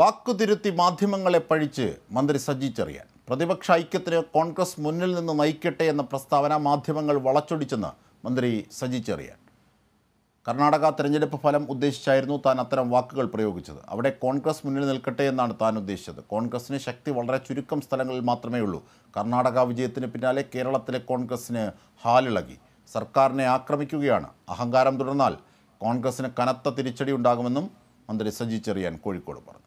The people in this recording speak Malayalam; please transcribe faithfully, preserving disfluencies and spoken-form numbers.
വാക്കുതിരുത്തി മാധ്യമങ്ങളെ പഴിച്ച് മന്ത്രി സജി ചെറിയാൻ. പ്രതിപക്ഷ ഐക്യത്തിന് കോൺഗ്രസ് മുന്നിൽ നിന്ന് നയിക്കട്ടെ എന്ന പ്രസ്താവന മാധ്യമങ്ങൾ വളച്ചൊടിച്ചെന്ന് മന്ത്രി സജി ചെറിയാൻ. കർണാടക തെരഞ്ഞെടുപ്പ് ഫലം ഉദ്ദേശിച്ചായിരുന്നു താൻ അത്തരം വാക്കുകൾ പ്രയോഗിച്ചത്. അവിടെ കോൺഗ്രസ് മുന്നിൽ നിൽക്കട്ടെ എന്നാണ് താൻ ഉദ്ദേശിച്ചത്. കോൺഗ്രസിന് ശക്തി വളരെ ചുരുക്കം സ്ഥലങ്ങളിൽ മാത്രമേ ഉള്ളൂ. കർണാടക വിജയത്തിന് പിന്നാലെ കേരളത്തിലെ കോൺഗ്രസിന് ഹാലിളകി. സർക്കാരിനെ ആക്രമിക്കുകയാണ്. അഹങ്കാരം തുടർന്നാൽ കോൺഗ്രസിന് കനത്ത തിരിച്ചടി ഉണ്ടാകുമെന്നും മന്ത്രി സജി ചെറിയാൻ കോഴിക്കോട് പറഞ്ഞു.